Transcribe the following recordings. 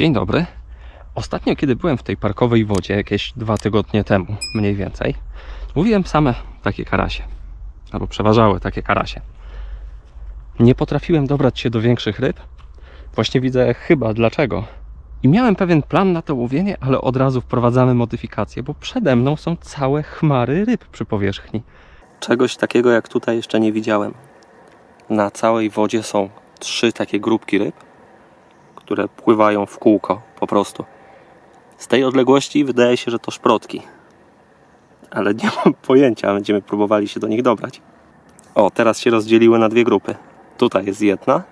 Dzień dobry. Ostatnio, kiedy byłem w tej parkowej wodzie, jakieś 2 tygodnie temu, mniej więcej, mówiłem same takie karasie, albo przeważały takie karasie. Nie potrafiłem dobrać się do większych ryb. Właśnie widzę chyba dlaczego. I miałem pewien plan na to łowienie, ale od razu wprowadzamy modyfikacje, bo przede mną są całe chmary ryb przy powierzchni. Czegoś takiego jak tutaj jeszcze nie widziałem. Na całej wodzie są 3 takie grupki ryb, które pływają w kółko po prostu. Z tej odległości wydaje się, że to szprotki. Ale nie mam pojęcia, będziemy próbowali się do nich dobrać. O, teraz się rozdzieliły na 2 grupy. Tutaj jest jedna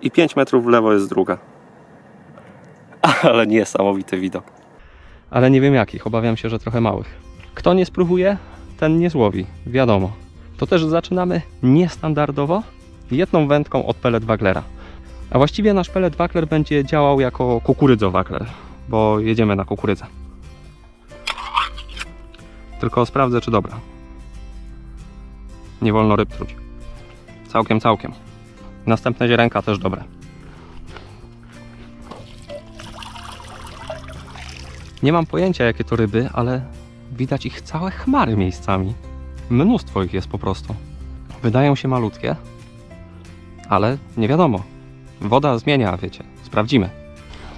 i 5 metrów w lewo jest druga. Ale niesamowity widok. Ale nie wiem jakich, obawiam się, że trochę małych. Kto nie spróbuje, ten nie złowi, wiadomo. To też zaczynamy niestandardowo, jedną wędką od Pellet Waglera. A właściwie nasz Pellet Wagler będzie działał jako kukurydzowagler, bo jedziemy na kukurydzę. Tylko sprawdzę, czy dobra. Nie wolno ryb truć. Całkiem. Następne ziarenka też dobre. Nie mam pojęcia, jakie to ryby, ale widać ich całe chmary miejscami. Mnóstwo ich jest po prostu. Wydają się malutkie, ale nie wiadomo. Woda zmienia, wiecie. Sprawdzimy.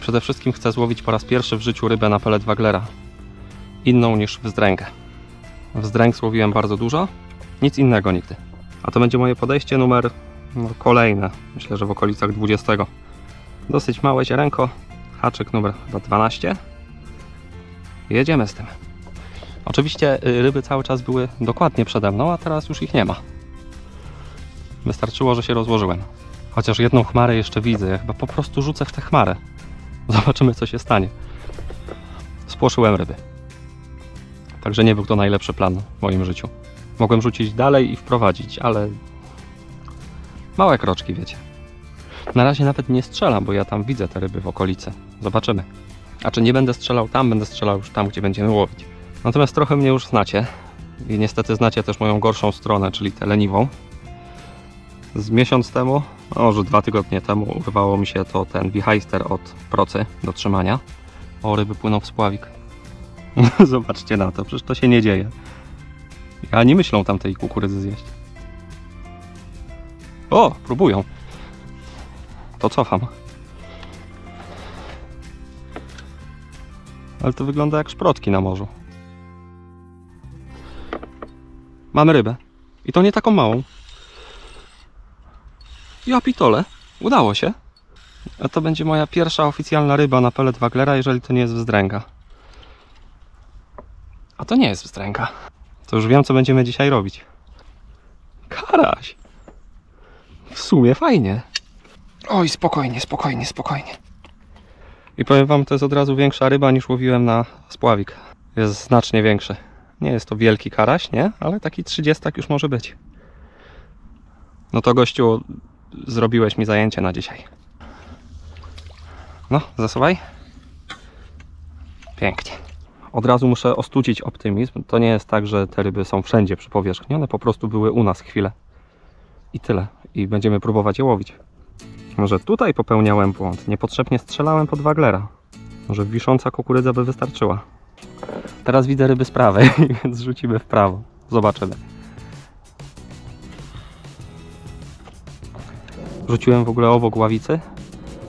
Przede wszystkim chcę złowić po raz pierwszy w życiu rybę na Pellet Waglera. Inną niż wzdręgę. Wzdręg złowiłem bardzo dużo, nic innego nigdy. A to będzie moje podejście numer kolejne. Myślę, że w okolicach 20. Dosyć małe ziarenko. Haczyk numer 12. Jedziemy z tym. Oczywiście ryby cały czas były dokładnie przede mną, a teraz już ich nie ma. Wystarczyło, że się rozłożyłem. Chociaż jedną chmarę jeszcze widzę. Ja chyba po prostu rzucę w tę chmarę. Zobaczymy, co się stanie. Spłoszyłem ryby. Także nie był to najlepszy plan w moim życiu. Mogłem rzucić dalej i wprowadzić, ale małe kroczki, wiecie. Na razie nawet nie strzelam, bo ja tam widzę te ryby w okolicy. Zobaczymy. A czy nie będę strzelał tam, będę strzelał już tam, gdzie będziemy łowić. Natomiast trochę mnie już znacie. I niestety znacie też moją gorszą stronę, czyli tę leniwą. Z miesiąc temu, może 2 tygodnie temu, urwało mi się to ten wichajster od procy do trzymania. O, ryby płyną w spławik. Zobaczcie na to, przecież to się nie dzieje. Ja nie myślą tam tej kukurydzy zjeść. O, próbują. To cofam. Ale to wygląda jak szprotki na morzu. Mamy rybę. I to nie taką małą. Ja pitole. Udało się. A to będzie moja pierwsza oficjalna ryba na Pellet Waglera, jeżeli to nie jest wzdręga. A to nie jest wzdręga. To już wiem, co będziemy dzisiaj robić. Karaś. W sumie fajnie. Oj, spokojnie. I powiem wam, to jest od razu większa ryba niż łowiłem na spławik. Jest znacznie większy. Nie jest to wielki karaś, nie? Ale taki 30-tak już może być. No to gościu, zrobiłeś mi zajęcie na dzisiaj. No, zasuwaj. Pięknie. Od razu muszę ostudzić optymizm. To nie jest tak, że te ryby są wszędzie przy powierzchni. One po prostu były u nas chwilę. I tyle. I będziemy próbować je łowić. Może tutaj popełniałem błąd. Niepotrzebnie strzelałem pod waglera. Może wisząca kukurydza by wystarczyła. Teraz widzę ryby z prawej, więc rzucimy w prawo. Zobaczymy. Rzuciłem w ogóle obok ławicy,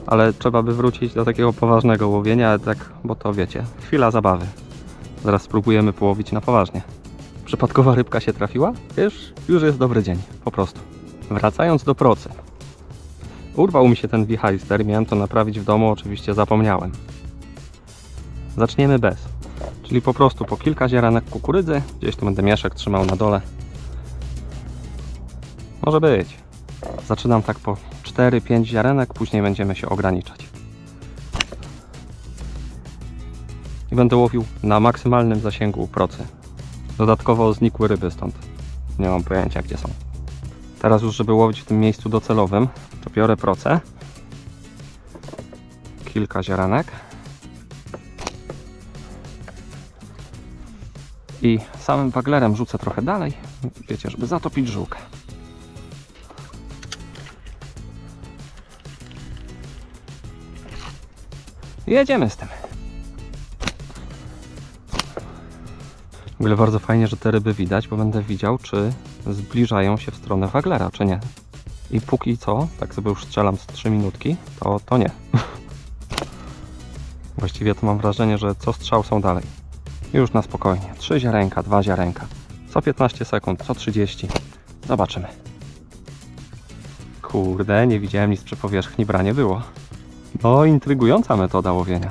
ale trzeba by wrócić do takiego poważnego łowienia, tak, bo to wiecie, chwila zabawy. Zaraz spróbujemy połowić na poważnie. Przypadkowa rybka się trafiła? Wiesz, już jest dobry dzień, po prostu. Wracając do procy. Urwał mi się ten wichajster, miałem to naprawić w domu, oczywiście zapomniałem. Zaczniemy bez. Czyli po prostu po kilka ziarenek kukurydzy, gdzieś tu będę mieszek trzymał na dole. Może być. Zaczynam tak po 4-5 ziarenek, później będziemy się ograniczać. I będę łowił na maksymalnym zasięgu procy. Dodatkowo znikły ryby stąd. Nie mam pojęcia, gdzie są. Teraz już, żeby łowić w tym miejscu docelowym, to biorę procę. Kilka ziarenek. I samym waglerem rzucę trochę dalej, wiecie, żeby zatopić żółkę. Jedziemy z tym. W ogóle bardzo fajnie, że te ryby widać, bo będę widział, czy zbliżają się w stronę Wagglera, czy nie. I póki co, tak sobie już strzelam z 3 minutki, to nie. Właściwie to mam wrażenie, że co strzał są dalej. Już na spokojnie. 3 ziarenka, 2 ziarenka. Co 15 sekund, co 30. Zobaczymy. Kurde, nie widziałem nic przy powierzchni, branie było. No, intrygująca metoda łowienia.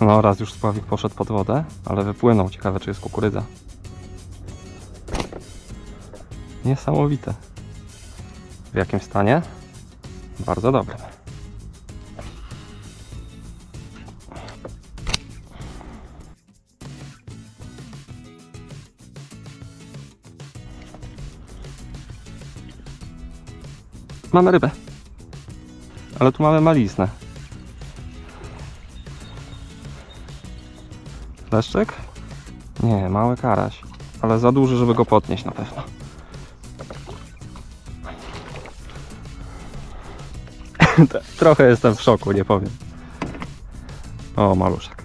No, raz już spławik poszedł pod wodę, ale wypłynął. Ciekawe, czy jest kukurydza. Niesamowite. W jakim stanie? Bardzo dobrym. Mamy rybę. Ale tu mamy maliznę. Leszczyk? Nie, mały karaś. Ale za duży, żeby go podnieść na pewno. Trochę jestem w szoku, nie powiem. O, maluszek.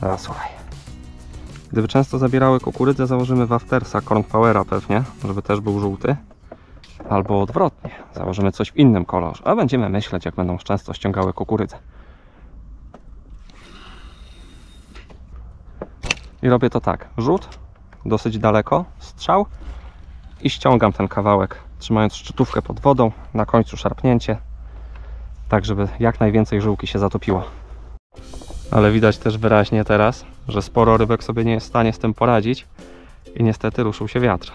A, słuchaj. Gdyby często zabierały kukurydzę, założymy Waftersa, Cornpowera pewnie, żeby też był żółty. Albo odwrotnie, założymy coś w innym kolorze, a będziemy myśleć, jak będą często ściągały kukurydzę. I robię to tak, rzut, dosyć daleko, strzał i ściągam ten kawałek, trzymając szczytówkę pod wodą, na końcu szarpnięcie, tak żeby jak najwięcej żyłki się zatopiło. Ale widać też wyraźnie teraz, że sporo rybek sobie nie jest w stanie z tym poradzić i niestety ruszył się wiatr.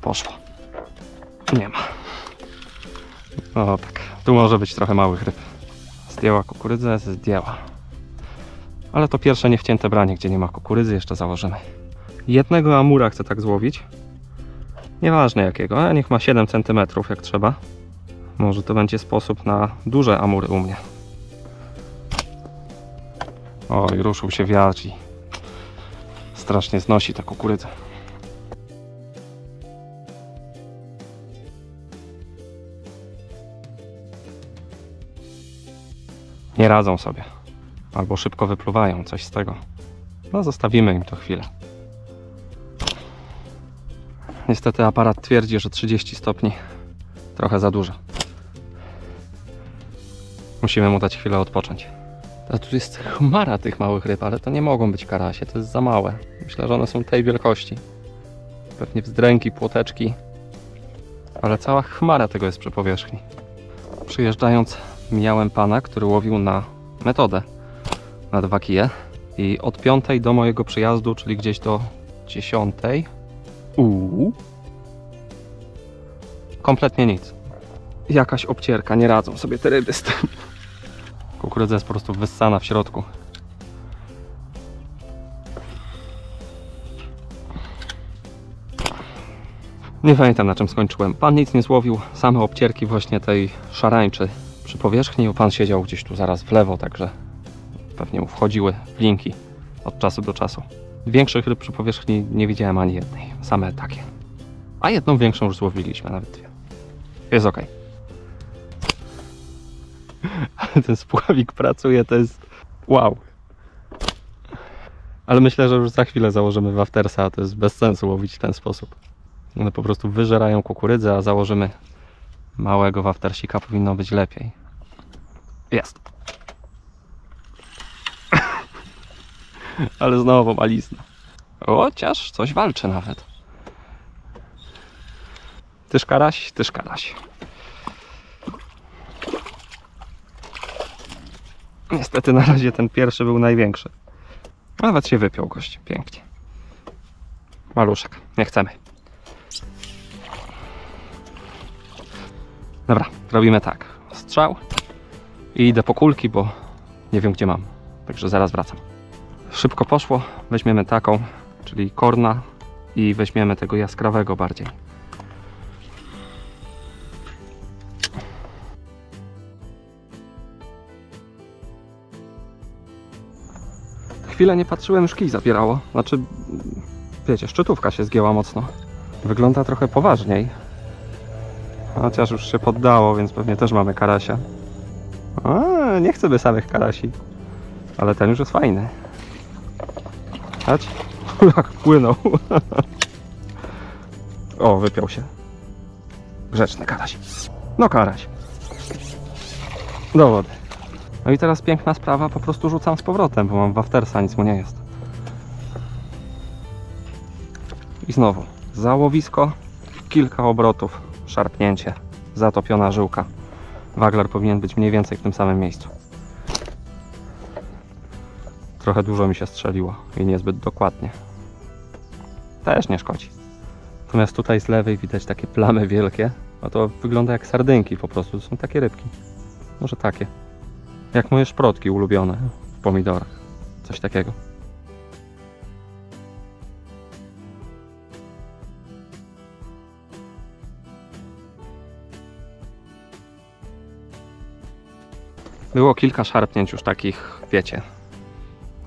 Poszło. Nie ma. No tak, tu może być trochę małych ryb. Zdjęła kukurydzę, zdjęła. Ale to pierwsze niewcięte branie, gdzie nie ma kukurydzy, jeszcze założymy. Jednego amura chcę tak złowić. Nieważne jakiego, a niech ma 7 cm jak trzeba. Może to będzie sposób na duże amury u mnie. Oj, ruszył się wiatr i strasznie znosi ta kukurydza. Nie radzą sobie. Albo szybko wypluwają, coś z tego. No, zostawimy im to chwilę. Niestety aparat twierdzi, że 30 stopni trochę za dużo. Musimy mu dać chwilę odpocząć. A tu jest chmara tych małych ryb, ale to nie mogą być karasie, to jest za małe. Myślę, że one są tej wielkości. Pewnie wzdręki, płoteczki. Ale cała chmara tego jest przy powierzchni. Przyjeżdżając mijałem pana, który łowił na metodę, na 2 kije. I od 5 do mojego przyjazdu, czyli gdzieś do 10, kompletnie nic. Jakaś obcierka, nie radzą sobie te ryby z tym. Kukurydza jest po prostu wyssana w środku. Nie pamiętam, na czym skończyłem. Pan nic nie złowił, same obcierki właśnie tej szarańczy przy powierzchni. Pan siedział gdzieś tu zaraz w lewo, także pewnie mu wchodziły linki od czasu do czasu. Większych ryb przy powierzchni nie widziałem ani jednej, same takie. A jedną większą już złowiliśmy, nawet 2. Jest ok. Ale ten spławik pracuje, to jest wow. Ale myślę, że już za chwilę założymy Waftersa, to jest bez sensu łowić w ten sposób. One po prostu wyżerają kukurydzę, a założymy małego Waftersika, powinno być lepiej. Jest. Ale znowu malizna. Chociaż coś walczy nawet. Tyż karaś, tyż karaś. Niestety na razie ten pierwszy był największy. Nawet się wypiął gość, pięknie. Maluszek, nie chcemy. Dobra, robimy tak. Strzał i idę po kulki, bo nie wiem, gdzie mam. Także zaraz wracam. Szybko poszło, weźmiemy taką, czyli korna, i weźmiemy tego jaskrawego bardziej. chwilę nie patrzyłem, szkij zapierało. Znaczy, wiecie, szczytówka się zgięła mocno. Wygląda trochę poważniej. Chociaż już się poddało, więc pewnie też mamy karasia. A, nie chcę by samych karasi. Ale ten już jest fajny. Chodź. Jak płynął. O, wypiął się. Grzeczny karaś. No karaś. Do wody. No i teraz piękna sprawa, po prostu rzucam z powrotem, bo mam waftersa, nic mu nie jest. I znowu załowisko, kilka obrotów, szarpnięcie, zatopiona żyłka. Wagler powinien być mniej więcej w tym samym miejscu. Trochę dużo mi się strzeliło i niezbyt dokładnie. Też nie szkodzi. Natomiast tutaj z lewej widać takie plamy wielkie, a to wygląda jak sardynki po prostu, to są takie rybki. Może takie. Jak moje szprotki ulubione w pomidorach. Coś takiego. Było kilka szarpnięć już takich, wiecie,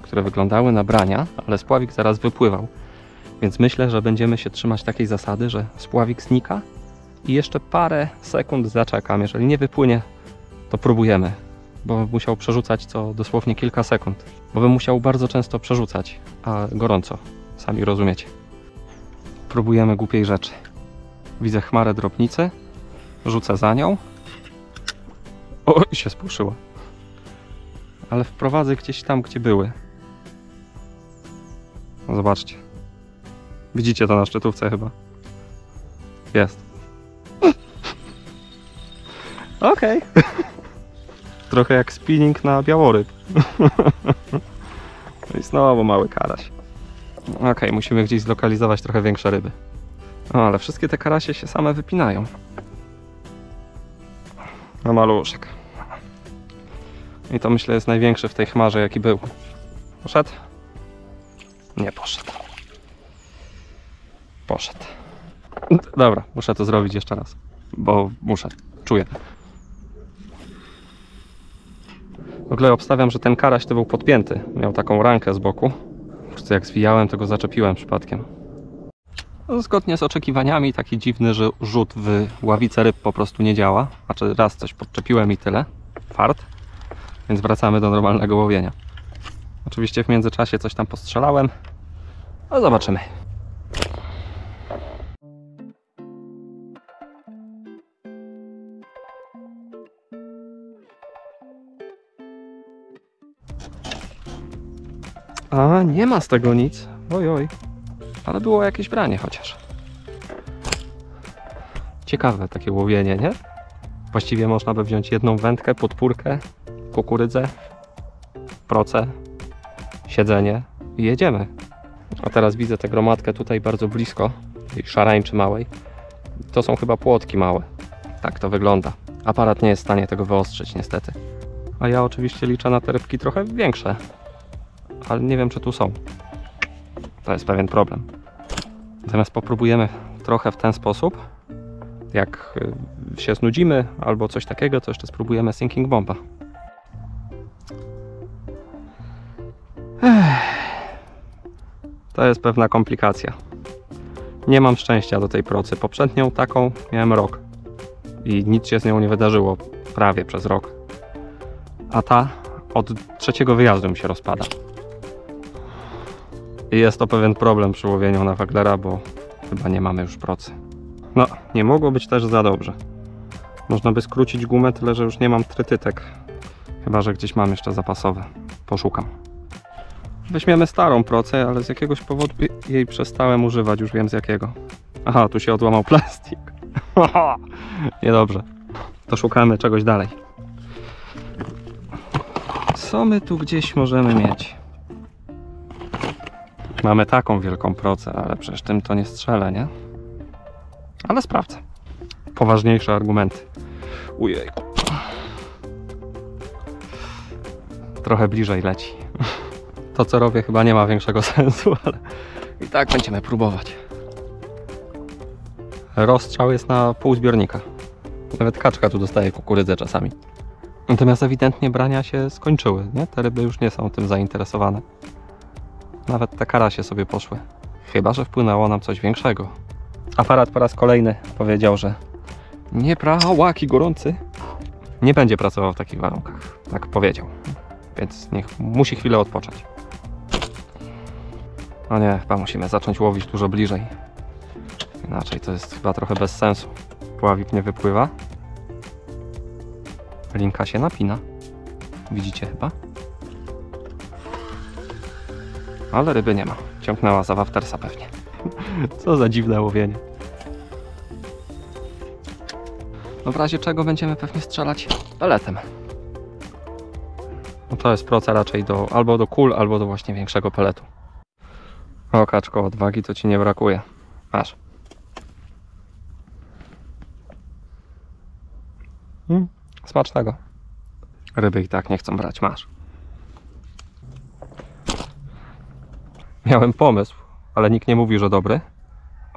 które wyglądały na brania, ale spławik zaraz wypływał. Więc myślę, że będziemy się trzymać takiej zasady, że spławik znika i jeszcze parę sekund zaczekam. Jeżeli nie wypłynie, to próbujemy, bo bym musiał przerzucać co dosłownie kilka sekund, bo bym musiał bardzo często przerzucać, a gorąco, sami rozumiecie. Próbujemy głupiej rzeczy. Widzę chmarę drobnicy, rzucę za nią. Oj, się spłoszyło. Ale wprowadzę gdzieś tam, gdzie były. No zobaczcie. Widzicie to na szczytówce chyba. Jest. Okej. Okay. Trochę jak spinning na białoryb. I znowu mały karaś. Okej, okay, musimy gdzieś zlokalizować trochę większe ryby. O, ale wszystkie te karasie się same wypinają. Na maluszek. I to myślę jest największy w tej chmarze jaki był. Poszedł? Nie poszedł. Poszedł. Dobra, muszę to zrobić jeszcze raz. Bo muszę. Czuję. W ogóle obstawiam, że ten karaś to był podpięty. Miał taką rankę z boku. Wszyscy jak zwijałem, to go zaczepiłem przypadkiem. Zgodnie z oczekiwaniami taki dziwny rzut w ławicę ryb po prostu nie działa. Znaczy raz coś podczepiłem i tyle. Fart. Więc wracamy do normalnego łowienia. Oczywiście w międzyczasie coś tam postrzelałem. No zobaczymy. A, nie ma z tego nic. Oj, oj. Ale było jakieś branie chociaż. Ciekawe takie łowienie, nie? Właściwie można by wziąć jedną wędkę, podpórkę, kukurydzę, procę, siedzenie i jedziemy. A teraz widzę tę gromadkę tutaj bardzo blisko, tej szarańczy małej. To są chyba płotki małe. Tak to wygląda. Aparat nie jest w stanie tego wyostrzyć niestety. A ja oczywiście liczę na te rybki trochę większe. Ale nie wiem, czy tu są. To jest pewien problem. Natomiast popróbujemy trochę w ten sposób. Jak się znudzimy albo coś takiego, to jeszcze spróbujemy Sinking Bomba. To jest pewna komplikacja. Nie mam szczęścia do tej procy. Poprzednią taką miałem rok. I nic się z nią nie wydarzyło. Prawie przez rok. A ta od trzeciego wyjazdu mi się rozpada. I jest to pewien problem przy łowieniu na Wagglera, bo chyba nie mamy już procy. No, nie mogło być też za dobrze. Można by skrócić gumę, tyle że już nie mam trytytek. Chyba że gdzieś mam jeszcze zapasowe. Poszukam. Weźmiemy starą procę, ale z jakiegoś powodu jej przestałem używać, już wiem z jakiego. Aha, tu się odłamał plastik. Niedobrze. To szukamy czegoś dalej. Co my tu gdzieś możemy mieć? Mamy taką wielką procę, ale przecież tym to nie strzelę, nie? Ale sprawdzę. Poważniejsze argumenty. Ujejku. Trochę bliżej leci. To co robię chyba nie ma większego sensu, ale i tak będziemy próbować. Rozstrzał jest na pół zbiornika. Nawet kaczka tu dostaje kukurydzę czasami. Natomiast ewidentnie brania się skończyły, nie? Te ryby już nie są tym zainteresowane. Nawet te karasie sobie poszły. Chyba że wpłynęło nam coś większego. Aparat po raz kolejny powiedział, że nie brałaki gorący. Nie będzie pracował w takich warunkach. Tak powiedział. Więc niech musi chwilę odpocząć. No nie, chyba musimy zacząć łowić dużo bliżej. Inaczej to jest chyba trochę bez sensu. Pławik nie wypływa. Linka się napina. Widzicie chyba? Ale ryby nie ma. Ciągnęła za Waftersa pewnie. Co za dziwne łowienie. No w razie czego będziemy pewnie strzelać peletem. No to jest proca raczej albo do kul, albo do właśnie większego peletu. O kaczko, odwagi to ci nie brakuje. Masz. Smacznego. Ryby i tak nie chcą brać, masz. Miałem pomysł, ale nikt nie mówi, że dobry.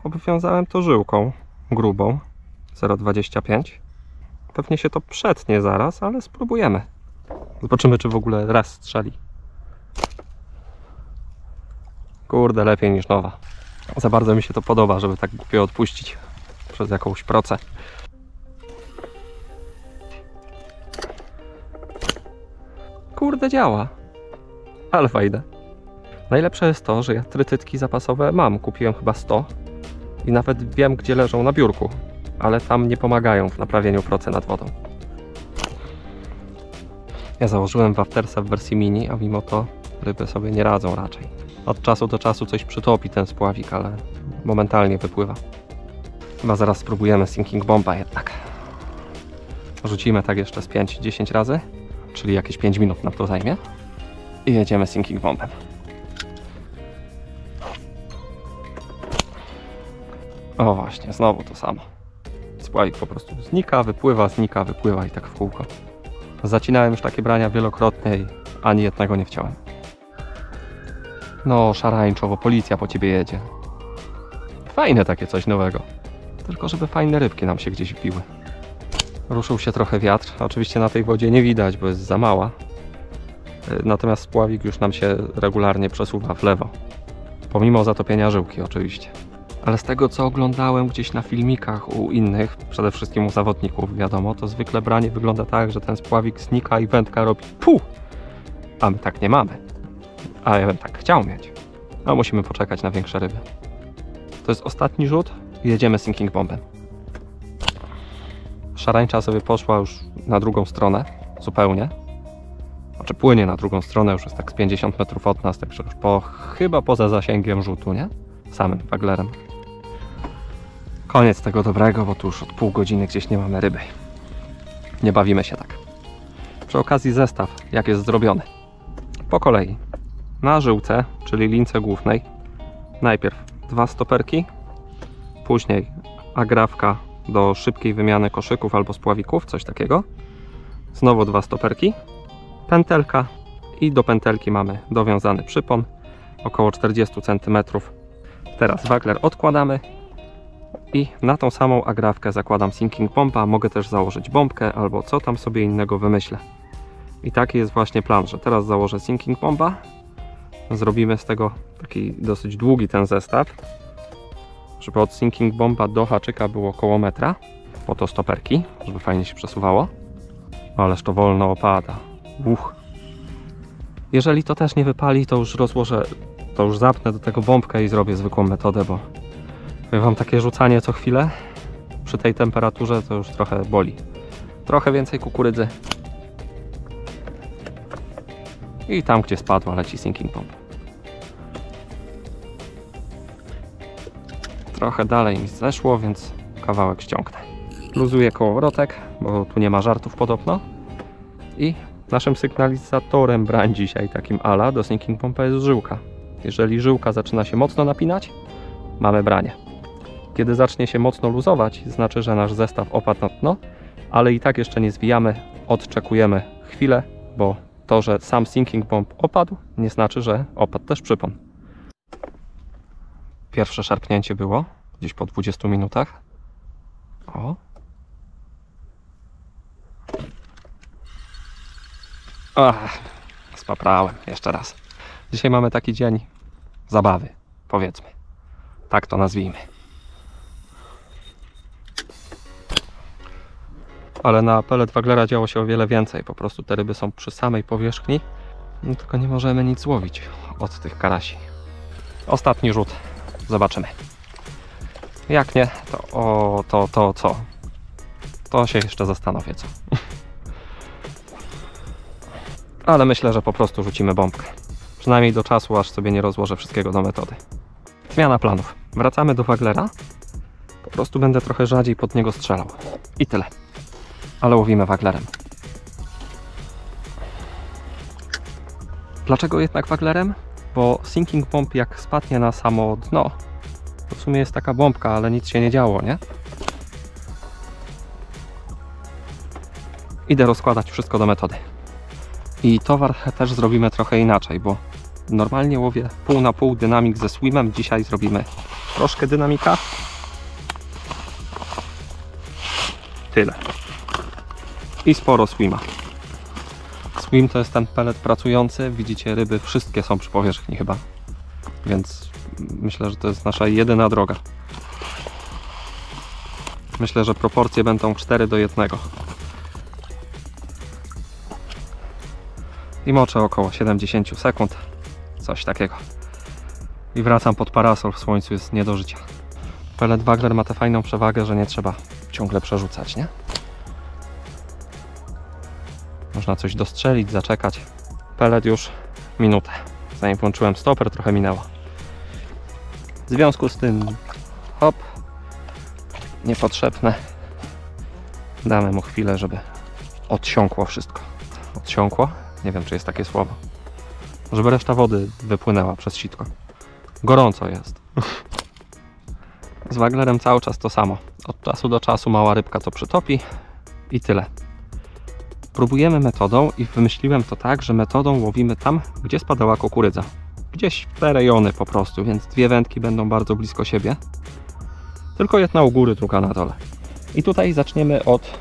Obwiązałem to żyłką grubą 0,25. Pewnie się to przetnie zaraz, ale spróbujemy. Zobaczymy, czy w ogóle raz strzeli. Kurde, lepiej niż nowa. Za bardzo mi się to podoba, żeby tak głupio odpuścić przez jakąś procę. Kurde, działa. Ale fajne. Najlepsze jest to, że ja trytytki zapasowe mam. Kupiłem chyba 100 i nawet wiem, gdzie leżą na biurku, ale tam nie pomagają w naprawieniu procy nad wodą. Ja założyłem Waftersa w wersji mini, a mimo to ryby sobie nie radzą raczej. Od czasu do czasu coś przytopi ten spławik, ale momentalnie wypływa. Chyba zaraz spróbujemy Sinking Bomba jednak. Rzucimy tak jeszcze z 5-10 razy, czyli jakieś 5 minut nam to zajmie i jedziemy Sinking Bombem. O właśnie, znowu to samo. Spławik po prostu znika, wypływa i tak w kółko. Zacinałem już takie brania wielokrotnie i ani jednego nie chciałem. No szarańczowo, policja po ciebie jedzie. Fajne takie coś nowego. Tylko żeby fajne rybki nam się gdzieś wbiły. Ruszył się trochę wiatr. Oczywiście na tej wodzie nie widać, bo jest za mała. Natomiast spławik już nam się regularnie przesuwa w lewo. Pomimo zatopienia żyłki oczywiście. Ale z tego, co oglądałem gdzieś na filmikach u innych, przede wszystkim u zawodników, wiadomo, to zwykle branie wygląda tak, że ten spławik znika i wędka robi puh! A my tak nie mamy. A ja bym tak chciał mieć. A musimy poczekać na większe ryby. To jest ostatni rzut i jedziemy Sinking Bombem. Szarańcza sobie poszła już na drugą stronę, zupełnie. Znaczy płynie na drugą stronę, już jest tak z 50 metrów od nas, także już chyba poza zasięgiem rzutu, nie? Samym Wagglerem. Koniec tego dobrego, bo tu już od pół godziny gdzieś nie mamy ryby. Nie bawimy się tak. Przy okazji zestaw, jak jest zrobiony. Po kolei. Na żyłce, czyli lince głównej, najpierw 2 stoperki, później agrafka do szybkiej wymiany koszyków albo spławików, coś takiego. Znowu 2 stoperki, pętelka i do pętelki mamy dowiązany przypon, około 40 cm. Teraz Waggler odkładamy i na tą samą agrafkę zakładam Sinking Bomba. Mogę też założyć bombkę albo co tam sobie innego wymyślę. I taki jest właśnie plan, że teraz założę Sinking Bomba. Zrobimy z tego taki dosyć długi ten zestaw, żeby od Sinking Bomba do haczyka było około metra. Po to stoperki, żeby fajnie się przesuwało. Ależ to wolno opada. Uch. Jeżeli to też nie wypali, to już rozłożę... To już zapnę do tego bombkę i zrobię zwykłą metodę, bo powiem wam, takie rzucanie co chwilę przy tej temperaturze to już trochę boli. Trochę więcej kukurydzy i tam, gdzie spadła, leci Sinking Bomb. Trochę dalej mi zeszło, więc kawałek ściągnę. Luzuję kołowrotek, bo tu nie ma żartów podobno. I naszym sygnalizatorem brań dzisiaj, takim ala, do Sinking Bomba jest żyłka. Jeżeli żyłka zaczyna się mocno napinać, mamy branie. Kiedy zacznie się mocno luzować, znaczy, że nasz zestaw opadł na dno, ale i tak jeszcze nie zwijamy, odczekujemy chwilę, bo to, że sam Sinking Bomb opadł, nie znaczy, że opadł też przypon. Pierwsze szarpnięcie było, gdzieś po 20 minutach. O! Ach, spaprałem, jeszcze raz. Dzisiaj mamy taki dzień, zabawy, powiedzmy. Tak to nazwijmy. Ale na Pellet Waglera działo się o wiele więcej. Po prostu te ryby są przy samej powierzchni. No tylko nie możemy nic złowić od tych karasi. Ostatni rzut. Zobaczymy. Jak nie, to o, to co? To się jeszcze zastanowię, co. Ale myślę, że po prostu rzucimy bombkę. Przynajmniej do czasu, aż sobie nie rozłożę wszystkiego do metody. Zmiana planów. Wracamy do Waglera. Po prostu będę trochę rzadziej pod niego strzelał. I tyle. Ale łowimy Waglerem. Dlaczego jednak Waglerem? Bo Sinking Bomb jak spadnie na samo dno, to w sumie jest taka bombka, ale nic się nie działo, nie? Idę rozkładać wszystko do metody. I towar też zrobimy trochę inaczej, bo normalnie łowię pół na pół dynamik ze swimem. Dzisiaj zrobimy troszkę dynamika. Tyle. I sporo swima. Swim to jest ten pelet pracujący. Widzicie, ryby wszystkie są przy powierzchni chyba. Więc myślę, że to jest nasza jedyna droga. Myślę, że proporcje będą 4:1. I moczę około 70 sekund. Coś takiego. I wracam pod parasol. W słońcu jest nie do życia. Pellet Wagler ma tę fajną przewagę, że nie trzeba ciągle przerzucać, nie? Można coś dostrzelić, zaczekać. Pelet już minutę. Zanim włączyłem stoper, trochę minęło. W związku z tym, hop, niepotrzebne. Damy mu chwilę, żeby odsiąkło wszystko. Odsiąkło? Nie wiem, czy jest takie słowo. Żeby reszta wody wypłynęła przez sitko. Gorąco jest. Z Waglerem cały czas to samo. Od czasu do czasu mała rybka to przytopi i tyle. Próbujemy metodą i wymyśliłem to tak, że metodą łowimy tam, gdzie spadała kukurydza. Gdzieś w te rejony po prostu, więc dwie wędki będą bardzo blisko siebie. Tylko jedna u góry, druga na dole. I tutaj zaczniemy od...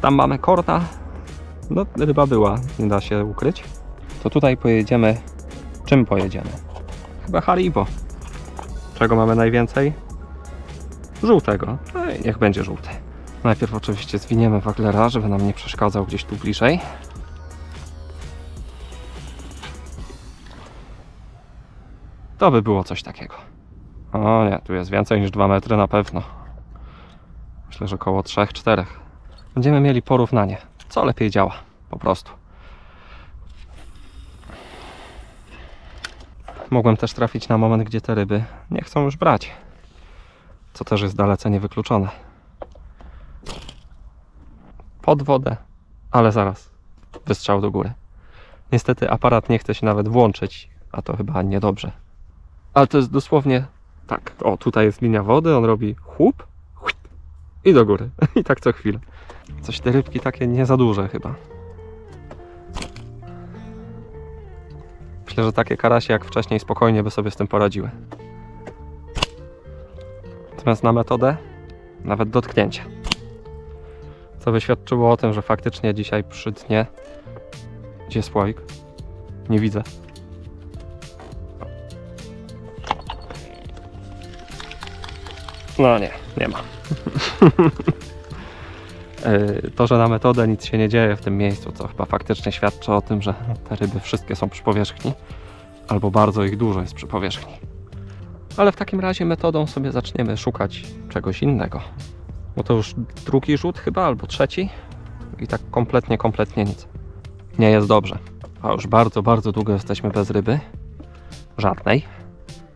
Tam mamy korna. No, ryba była, nie da się ukryć. To tutaj pojedziemy... Czym pojedziemy? Chyba Haribo. Czego mamy najwięcej? Żółtego. No i niech będzie żółty. Najpierw oczywiście zwiniemy Waglera, żeby nam nie przeszkadzał gdzieś tu bliżej. To by było coś takiego. O nie, tu jest więcej niż 2 metry na pewno. Myślę, że około 3-4. Będziemy mieli porównanie, co lepiej działa, po prostu. Mogłem też trafić na moment, gdzie te ryby nie chcą już brać. Co też jest dalece niewykluczone. Pod wodę, ale zaraz wystrzał do góry. Niestety aparat nie chce się nawet włączyć, a to chyba niedobrze. Ale to jest dosłownie tak. O, tutaj jest linia wody, on robi chłup i do góry. I tak co chwilę. Coś te rybki takie nie za duże chyba. Myślę, że takie karasie jak wcześniej spokojnie by sobie z tym poradziły. Natomiast na metodę nawet dotknięcia. To wyświadczyło o tym, że faktycznie dzisiaj przy dnie... Gdzie jest słoik? Nie widzę. No nie, nie ma. To, że na metodę nic się nie dzieje w tym miejscu, co chyba faktycznie świadczy o tym, że te ryby wszystkie są przy powierzchni. Albo bardzo ich dużo jest przy powierzchni. Ale w takim razie metodą sobie zaczniemy szukać czegoś innego. Bo to już drugi rzut chyba, albo trzeci. I tak kompletnie nic. Nie jest dobrze. A już bardzo długo jesteśmy bez ryby. Żadnej.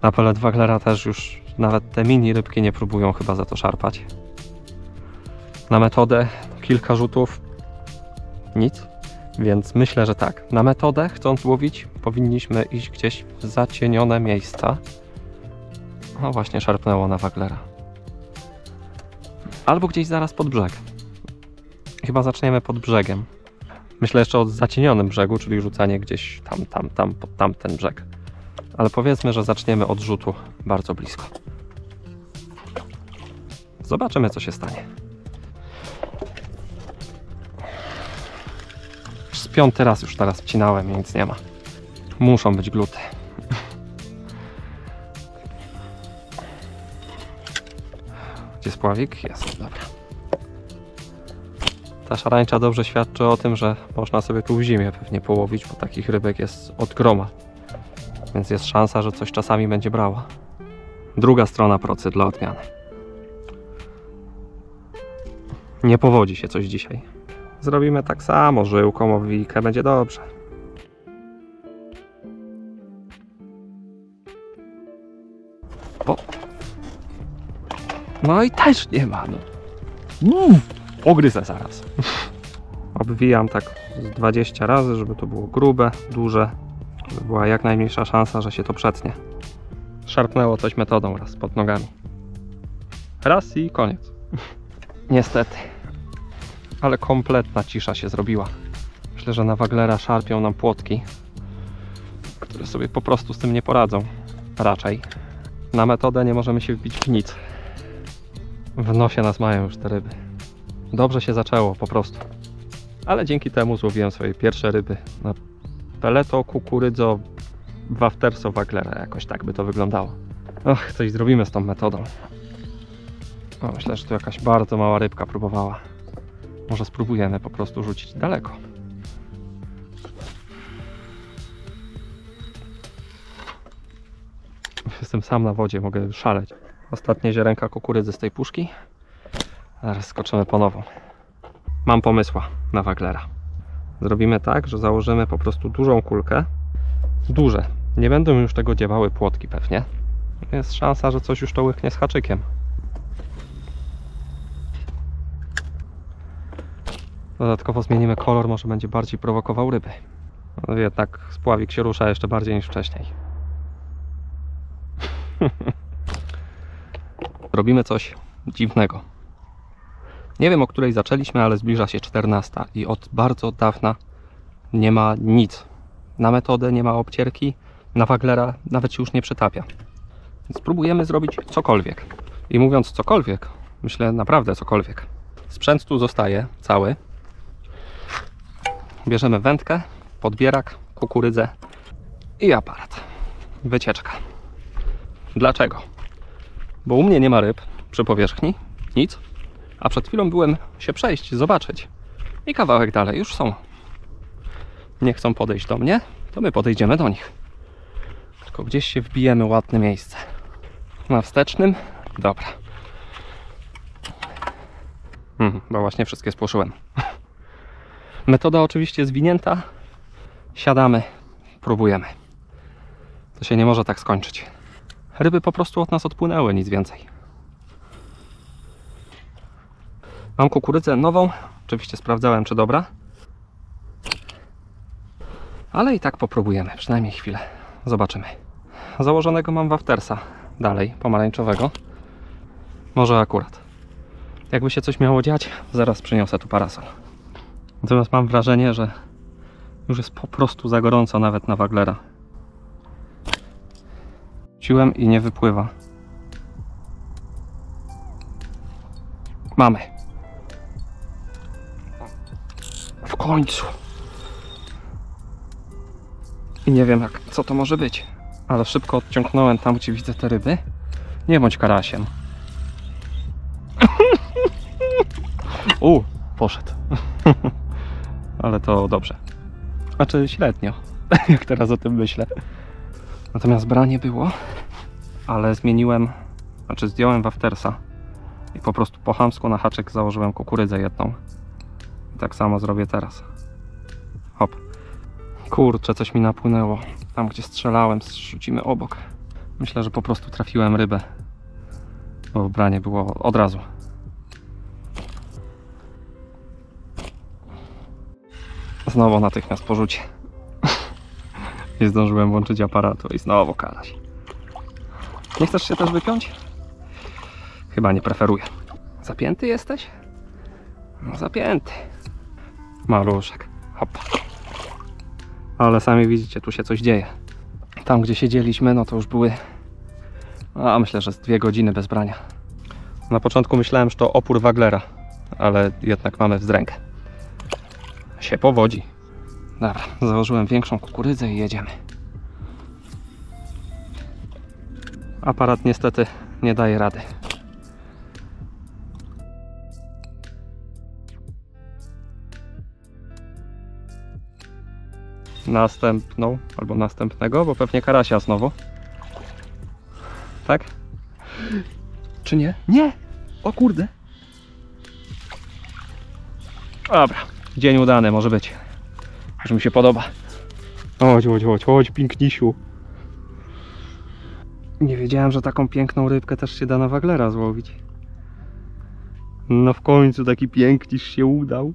Na Pellet Waglera też już nawet te mini rybki nie próbują chyba za to szarpać. Na metodę kilka rzutów. Nic. Więc myślę, że tak. Na metodę, chcąc łowić, powinniśmy iść gdzieś w zacienione miejsca. No właśnie, szarpnęło na Waglera. Albo gdzieś zaraz pod brzeg. Chyba zaczniemy pod brzegiem. Myślę jeszcze o zacienionym brzegu, czyli rzucanie gdzieś tam, pod tamten brzeg. Ale powiedzmy, że zaczniemy od rzutu bardzo blisko. Zobaczymy, co się stanie. Z 5. raz już teraz wcinałem i nic nie ma. Muszą być gluty. jest pławik? Jest, dobra. Ta szarańcza dobrze świadczy o tym, że można sobie tu w zimie pewnie połowić, bo takich rybek jest od groma. Więc jest szansa, że coś czasami będzie brała. Druga strona procy dla odmiany. Nie powodzi się coś dzisiaj. Zrobimy tak samo, żyłką, owijkę, będzie dobrze. O. No i też nie ma. No. Ogryzę zaraz. Obwijam tak 20 razy, żeby to było grube, duże. Żeby była jak najmniejsza szansa, że się to przetnie. Szarpnęło coś metodą raz pod nogami. Raz i koniec. Niestety. Ale kompletna cisza się zrobiła. Myślę, że na waglera szarpią nam płotki, które sobie po prostu z tym nie poradzą. Raczej. Na metodę nie możemy się wbić w nic. W nosie nas mają już te ryby. Dobrze się zaczęło po prostu. Ale dzięki temu złowiłem swoje pierwsze ryby na peleto, kukurydzo, wafterso, waglera. Jakoś tak by to wyglądało. Och, coś zrobimy z tą metodą. No, myślę, że tu jakaś bardzo mała rybka próbowała. Może spróbujemy po prostu rzucić daleko. Jestem sam na wodzie, mogę szaleć. Ostatnie ziarenka kukurydzy z tej puszki. Zaraz skoczymy po nową. Mam pomysła na waglera. Zrobimy tak, że założymy po prostu dużą kulkę. Duże. Nie będą już tego dziewały płotki pewnie. Jest szansa, że coś już to łyknie z haczykiem. Dodatkowo zmienimy kolor, może będzie bardziej prowokował ryby. No wie, tak spławik się rusza jeszcze bardziej niż wcześniej. Robimy coś dziwnego. Nie wiem, o której zaczęliśmy, ale zbliża się 14 i od bardzo dawna nie ma nic. Na metodę nie ma obcierki, na waglera nawet się już nie przytapia. Spróbujemy zrobić cokolwiek. I mówiąc cokolwiek, myślę naprawdę cokolwiek. Sprzęt tu zostaje cały. Bierzemy wędkę, podbierak, kukurydzę i aparat. Wycieczka. Dlaczego? Bo u mnie nie ma ryb przy powierzchni, nic. A przed chwilą byłem się przejść, zobaczyć. I kawałek dalej już są. Nie chcą podejść do mnie, to my podejdziemy do nich. Tylko gdzieś się wbijemy, ładne miejsce. Na wstecznym? Dobra. Bo właśnie wszystkie spłoszyłem. Metoda oczywiście zwinięta. Siadamy, próbujemy. To się nie może tak skończyć. Ryby po prostu od nas odpłynęły, nic więcej. Mam kukurydzę nową. Oczywiście sprawdzałem, czy dobra. Ale i tak popróbujemy, przynajmniej chwilę. Zobaczymy. Założonego mam waftersa. Dalej, pomarańczowego. Może akurat. Jakby się coś miało dziać, zaraz przyniosę tu parasol. Natomiast mam wrażenie, że już jest po prostu za gorąco nawet na waglera. Wróciłem i nie wypływa. Mamy. W końcu. I nie wiem co to może być, ale szybko odciągnąłem tam, gdzie widzę te ryby. Nie bądź karasiem. Poszedł. Ale to dobrze. Znaczy średnio, jak teraz o tym myślę. Natomiast branie było, ale zmieniłem, znaczy zdjąłem waftersa i po prostu po chamsku na haczyk założyłem kukurydzę jedną. I tak samo zrobię teraz. Hop. Kurczę, coś mi napłynęło. Tam gdzie strzelałem, rzucimy obok. Myślę, że po prostu trafiłem rybę. Bo branie było od razu. Znowu natychmiast po rzucie. Nie zdążyłem włączyć aparatu i znowu karaś. Nie chcesz się też wypiąć? Chyba nie preferuję. Zapięty jesteś? No zapięty. Maluszek. Hop. Ale sami widzicie, tu się coś dzieje. Tam gdzie siedzieliśmy, no to już były... A myślę, że z 2 godziny bez brania. Na początku myślałem, że to opór waglera, ale jednak mamy wzdrękę. Się powodzi. Dobra, założyłem większą kukurydzę i jedziemy. Aparat niestety nie daje rady. następną albo następnego, bo pewnie karasia znowu. Tak? Czy nie? Nie! O kurde! Dobra, dzień udany może być. Już mi się podoba. Chodź, chodź, chodź, chodź, pięknisiu. Nie wiedziałem, że taką piękną rybkę też się da na waglera złowić. No w końcu taki pięknisz się udał.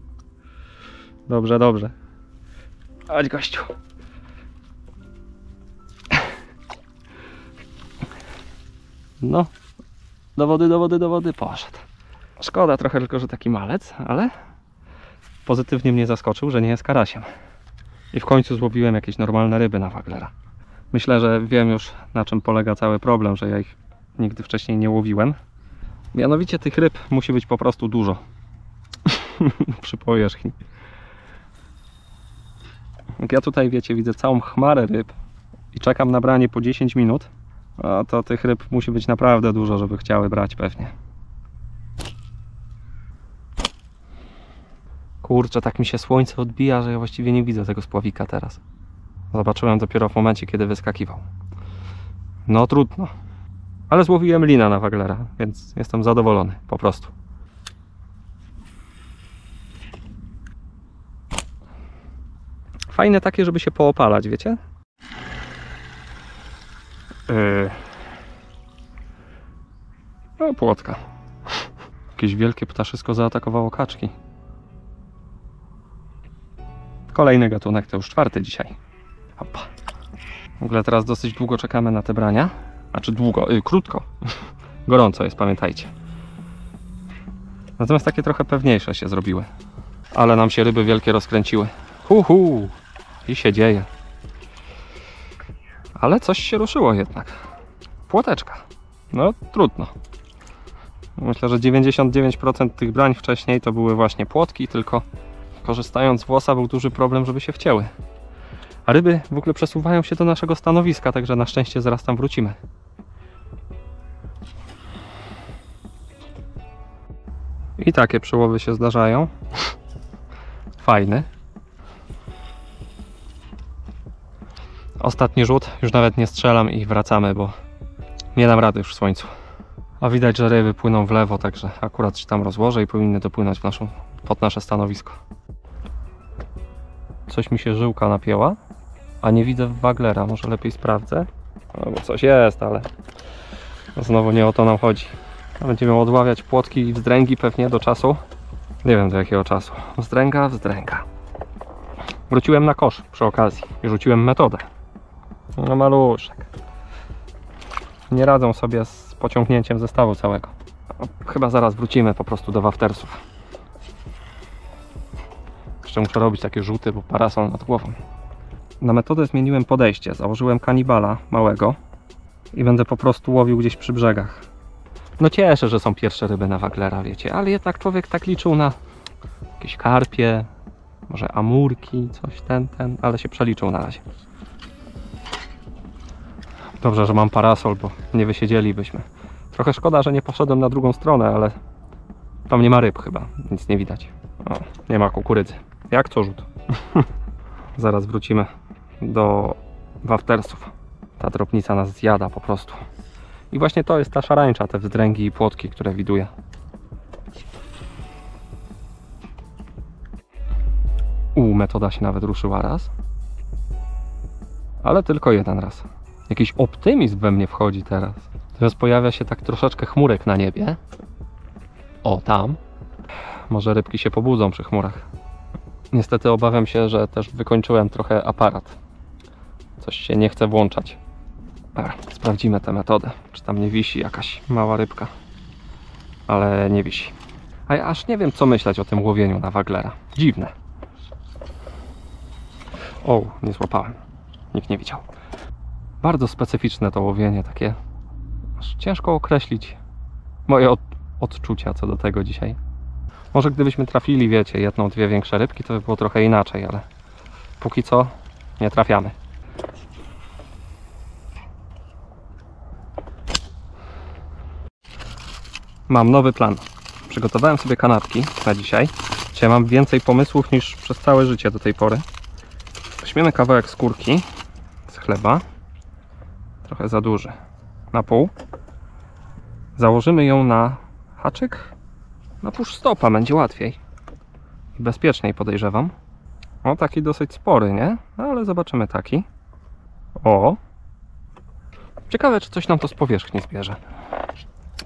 Dobrze, dobrze. Chodź, gościu. No. Do wody, do wody, do wody. Poszedł. Szkoda trochę tylko, że taki malec, ale pozytywnie mnie zaskoczył, że nie jest karasiem. I w końcu złowiłem jakieś normalne ryby na waglera. Myślę, że wiem już, na czym polega cały problem, że ja ich nigdy wcześniej nie łowiłem. Mianowicie tych ryb musi być po prostu dużo przy powierzchni. Jak ja tutaj, wiecie, widzę całą chmarę ryb i czekam na branie po 10 minut, a to tych ryb musi być naprawdę dużo, żeby chciały brać pewnie. Kurczę, tak mi się słońce odbija, że ja właściwie nie widzę tego spławika teraz. Zobaczyłem dopiero w momencie, kiedy wyskakiwał. No trudno. Ale złowiłem lina na waglera, więc jestem zadowolony po prostu. Fajne takie, żeby się poopalać, wiecie? No płotka. Jakieś wielkie ptaszysko zaatakowało kaczki. Kolejny gatunek, to już czwarty dzisiaj. Opa. W ogóle teraz dosyć długo czekamy na te brania. Znaczy długo, krótko. Gorąco jest, pamiętajcie. Natomiast takie trochę pewniejsze się zrobiły. Ale nam się ryby wielkie rozkręciły. Huhu! I się dzieje. Ale coś się ruszyło jednak. Płoteczka. No trudno. Myślę, że 99% tych brań wcześniej to były właśnie płotki, tylko korzystając z łosa był duży problem, żeby się wcięły. A ryby w ogóle przesuwają się do naszego stanowiska, także na szczęście zaraz tam wrócimy. I takie przyłowy się zdarzają. Fajny. Ostatni rzut, już nawet nie strzelam i wracamy, bo nie dam rady już w słońcu. A widać, że ryby płyną w lewo, także akurat się tam rozłożę i powinny dopłynąć pod nasze stanowisko. Coś mi się żyłka napięła, a nie widzę waglera, może lepiej sprawdzę. No bo coś jest, ale znowu nie o to nam chodzi. Będziemy odławiać płotki i wzdręgi pewnie do czasu. Nie wiem do jakiego czasu. Wzdręga, wzdręga. Wróciłem na kosz przy okazji i rzuciłem metodę. No maluszek. Nie radzą sobie z pociągnięciem zestawu całego. Chyba zaraz wrócimy po prostu do waftersów. Jeszcze muszę robić takie rzuty, bo parasol nad głową. Na metodę zmieniłem podejście. Założyłem kanibala małego i będę po prostu łowił gdzieś przy brzegach. No cieszę, że są pierwsze ryby na waglera, wiecie, ale jednak człowiek tak liczył na jakieś karpie, może amurki, coś ten, ale się przeliczył na razie. Dobrze, że mam parasol, bo nie wysiedzielibyśmy. Trochę szkoda, że nie poszedłem na drugą stronę, ale tam nie ma ryb chyba, nic nie widać. O, nie ma kukurydzy. Jak co rzut? Zaraz wrócimy do waftersów. Ta drobnica nas zjada po prostu. I właśnie to jest ta szarańcza, te wzdręgi i płotki, które widuję. Metoda się nawet ruszyła raz. Ale tylko jeden raz. Jakiś optymizm we mnie wchodzi teraz. Teraz pojawia się tak troszeczkę chmurek na niebie. O, tam. Może rybki się pobudzą przy chmurach. Niestety obawiam się, że też wykończyłem trochę aparat. Coś się nie chce włączać. Dobra, sprawdzimy tę metodę. Czy tam nie wisi jakaś mała rybka. Ale nie wisi. A ja aż nie wiem, co myśleć o tym łowieniu na waglera. Dziwne. O, nie złapałem. Nikt nie widział. Bardzo specyficzne to łowienie, takie aż ciężko określić moje odczucia co do tego dzisiaj. Może gdybyśmy trafili, wiecie, jedną, dwie większe rybki, to by było trochę inaczej, ale póki co nie trafiamy. Mam nowy plan. Przygotowałem sobie kanapki na dzisiaj. Dzisiaj mam więcej pomysłów niż przez całe życie do tej pory. Weźmiemy kawałek skórki z chleba, trochę za duży, na pół. Założymy ją na haczyk, na push stopa, będzie łatwiej i bezpieczniej, podejrzewam. O, taki dosyć spory, nie? No, ale zobaczymy taki. O! Ciekawe, czy coś nam to z powierzchni zbierze.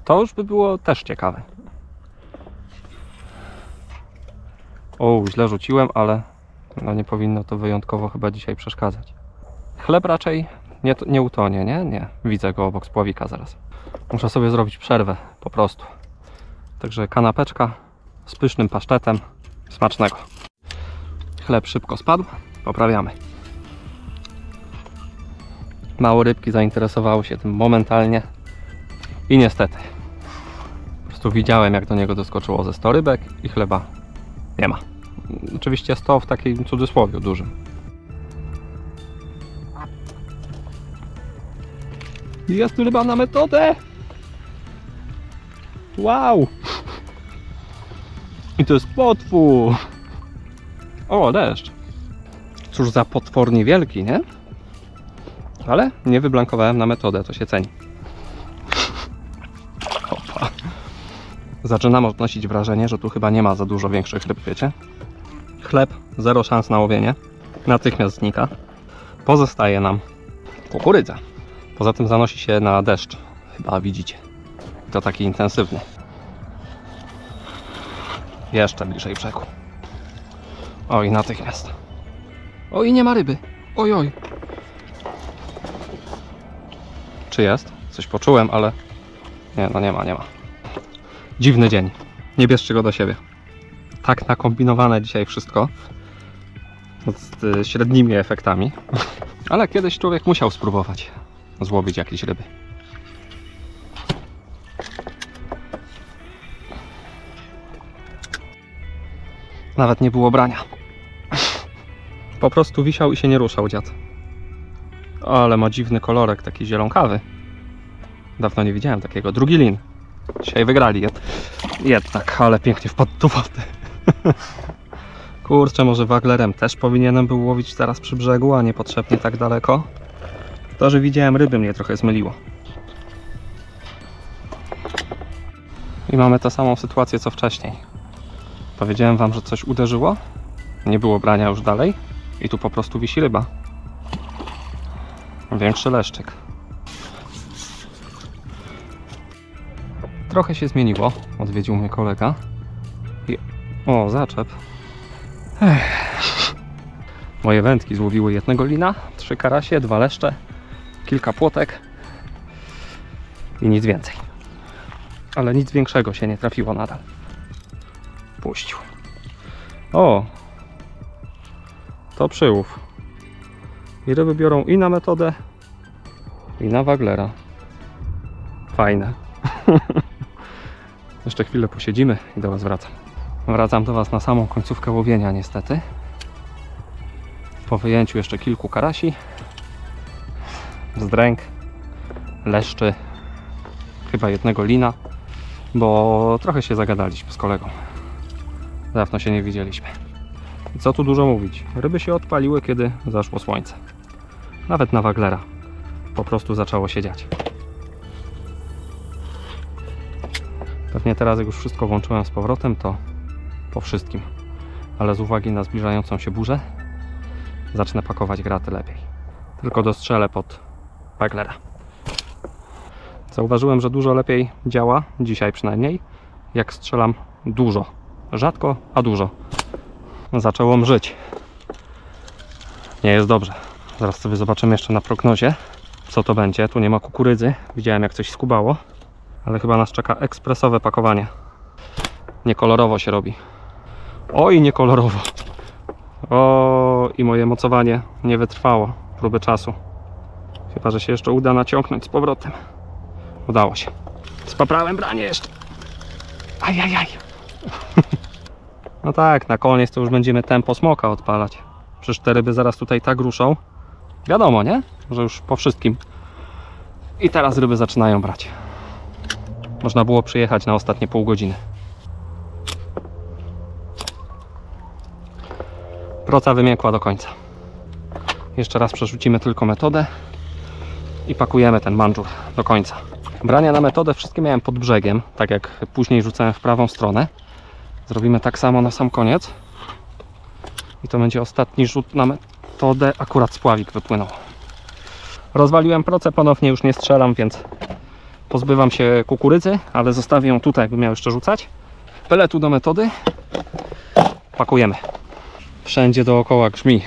To już by było też ciekawe. O, źle rzuciłem, ale no nie powinno to wyjątkowo chyba dzisiaj przeszkadzać. Chleb raczej nie utonie, nie? Nie. Widzę go obok spławika zaraz. Muszę sobie zrobić przerwę, po prostu. Także kanapeczka z pysznym pasztetem. Smacznego. Chleb szybko spadł. Poprawiamy. Mało rybki zainteresowały się tym momentalnie. I niestety. Po prostu widziałem, jak do niego doskoczyło ze 100 rybek i chleba nie ma. Oczywiście 100 w takim cudzysłowie dużym. Jest ryba na metodę! Wow! I to jest potwór! O, deszcz! Cóż za potwornie wielki, nie? Ale nie wyblankowałem na metodę, to się ceni. Opa. Zaczynam odnosić wrażenie, że tu chyba nie ma za dużo większych ryb, wiecie? Chleb, zero szans na łowienie. Natychmiast znika. Pozostaje nam kukurydza. Poza tym zanosi się na deszcz. Chyba widzicie. I to taki intensywny. Jeszcze bliżej brzegu. Oj, natychmiast. Oj, nie ma ryby. Oj, oj. Czy jest? Coś poczułem, ale... Nie, no nie ma, nie ma. Dziwny dzień. Nie bierzcie go do siebie. Tak nakombinowane dzisiaj wszystko. Z średnimi efektami. Ale kiedyś człowiek musiał spróbować złowić jakieś ryby. Nawet nie było brania. Po prostu wisiał i się nie ruszał dziad. Ale ma dziwny kolorek, taki zielonkawy. Dawno nie widziałem takiego. Drugi lin. Dzisiaj wygrali jednak, ale pięknie wpadł do wody. Kurczę, może waglerem też powinienem był łowić teraz przy brzegu, a niepotrzebnie tak daleko. To, że widziałem ryby, mnie trochę zmyliło. I mamy tę samą sytuację, co wcześniej. Powiedziałem wam, że coś uderzyło. Nie było brania już dalej. I tu po prostu wisi ryba. Większy leszczyk. Trochę się zmieniło. Odwiedził mnie kolega. I... O, zaczep. Ech. Moje wędki złowiły jednego lina, 3 karasie, 2 leszcze, kilka płotek i nic więcej. Ale nic większego się nie trafiło nadal. Puścił. O! To przyłów. I ryby biorą i na metodę, i na waglera. Fajne. Jeszcze chwilę posiedzimy i do was wracam. Wracam do was na samą końcówkę łowienia niestety. Po wyjęciu jeszcze kilku karasi. Zdręk, leszczy, chyba jednego lina, bo trochę się zagadaliśmy z kolegą. Dawno się nie widzieliśmy. I co tu dużo mówić? Ryby się odpaliły, kiedy zaszło słońce. Nawet na waglera. Po prostu zaczęło się dziać. Pewnie teraz, jak już wszystko włączyłem z powrotem, to po wszystkim. Ale z uwagi na zbliżającą się burzę, zacznę pakować graty lepiej. Tylko dostrzelę pod waglera. Zauważyłem, że dużo lepiej działa, dzisiaj przynajmniej, jak strzelam dużo. Rzadko, a dużo. Zaczęło mżyć. Nie jest dobrze. Zaraz sobie zobaczymy jeszcze na prognozie, co to będzie. Tu nie ma kukurydzy. Widziałem, jak coś skubało. Ale chyba nas czeka ekspresowe pakowanie. Niekolorowo się robi. Oj, niekolorowo. O, i moje mocowanie nie wytrwało próby czasu. Chyba, że się jeszcze uda naciągnąć z powrotem. Udało się. Spaprałem branie jeszcze. Ajajaj. No tak, na koniec to już będziemy tempo smoka odpalać. Przecież te ryby zaraz tutaj tak ruszą. Wiadomo, nie? Że już po wszystkim. I teraz ryby zaczynają brać. Można było przyjechać na ostatnie pół godziny. Proca wymiękła do końca. Jeszcze raz przerzucimy tylko metodę i pakujemy ten mandżur do końca. Brania na metodę wszystkie miałem pod brzegiem, tak jak później rzucałem w prawą stronę. Zrobimy tak samo na sam koniec. I to będzie ostatni rzut na metodę. Akurat spławik wypłynął. Rozwaliłem procę, ponownie już nie strzelam, więc pozbywam się kukurydzy, ale zostawię ją tutaj, by miał jeszcze rzucać. Peletu do metody. Pakujemy. Wszędzie dookoła grzmi.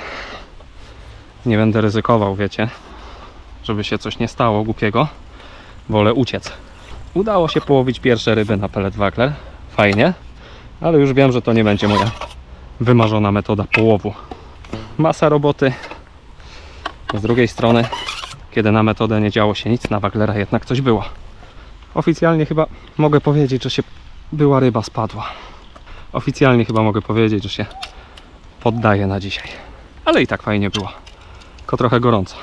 Nie będę ryzykował, wiecie, żeby się coś nie stało głupiego. Wolę uciec. Udało się połowić pierwsze ryby na Pellet Wagler. Fajnie, ale już wiem, że to nie będzie moja wymarzona metoda połowu. Masa roboty. Z drugiej strony, kiedy na metodę nie działo się nic, na Wagglera jednak coś było. Oficjalnie chyba mogę powiedzieć, że się była ryba spadła. Oficjalnie chyba mogę powiedzieć, że się poddaję na dzisiaj. Ale i tak fajnie było. Tylko trochę gorąco.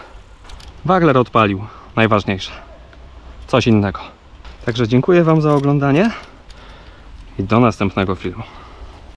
Waggler odpalił. Najważniejsze. Coś innego. Także dziękuję Wam za oglądanie i do następnego filmu.